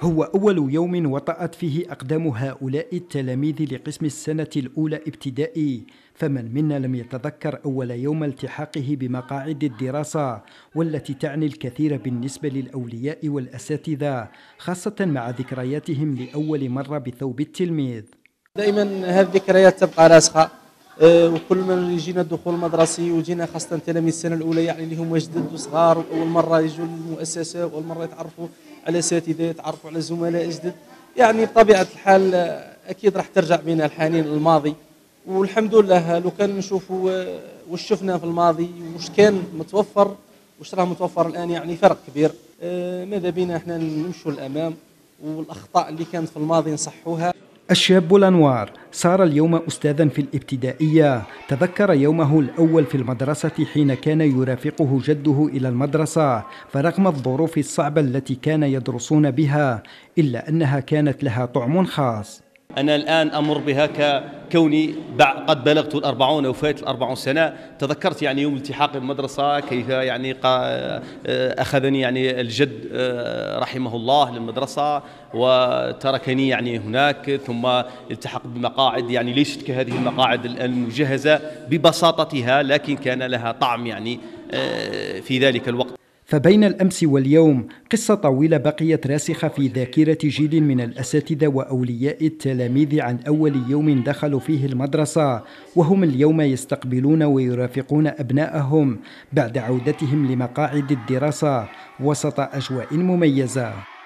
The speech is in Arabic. هو أول يوم وطأت فيه أقدام هؤلاء التلاميذ لقسم السنة الأولى ابتدائي، فمن منا لم يتذكر أول يوم التحاقه بمقاعد الدراسة والتي تعني الكثير بالنسبة للأولياء والأساتذة، خاصة مع ذكرياتهم لأول مرة بثوب التلميذ. دائما هذه الذكريات تبقى راسخة، وكل ما يجينا الدخول المدرسي وجينا خاصة تلاميذ السنة الأولى، يعني اللي هم جدد وصغار وأول مرة يجوا للمؤسسة وأول مرة يتعرفوا على اساتذه، يتعرفوا على زملاء جدد، يعني بطبيعه الحال اكيد راح ترجع بينا الحنين للماضي. والحمد لله لو كان نشوفوا واش شفنا في الماضي واش كان متوفر واش راه متوفر الان، يعني فرق كبير. ماذا بينا احنا نمشوا للامام والاخطاء اللي كانت في الماضي نصحوها. الشاب الأنوار صار اليوم أستاذاً في الابتدائية، تذكر يومه الأول في المدرسة حين كان يرافقه جده إلى المدرسة، فرغم الظروف الصعبة التي كان يدرسون بها إلا أنها كانت لها طعم خاص. أنا الآن أمر بها كوني قد بلغت الأربعون أو فات الأربعون سنة، تذكرت يعني يوم التحاق بالمدرسة كيف يعني أخذني يعني الجد رحمه الله للمدرسة وتركني يعني هناك، ثم التحق بمقاعد يعني ليست كهذه المقاعد المجهزة ببساطتها، لكن كان لها طعم يعني في ذلك الوقت. فبين الأمس واليوم قصة طويلة بقيت راسخة في ذاكرة جيل من الأساتذة وأولياء التلاميذ عن أول يوم دخلوا فيه المدرسة، وهم اليوم يستقبلون ويرافقون أبنائهم بعد عودتهم لمقاعد الدراسة وسط أجواء مميزة.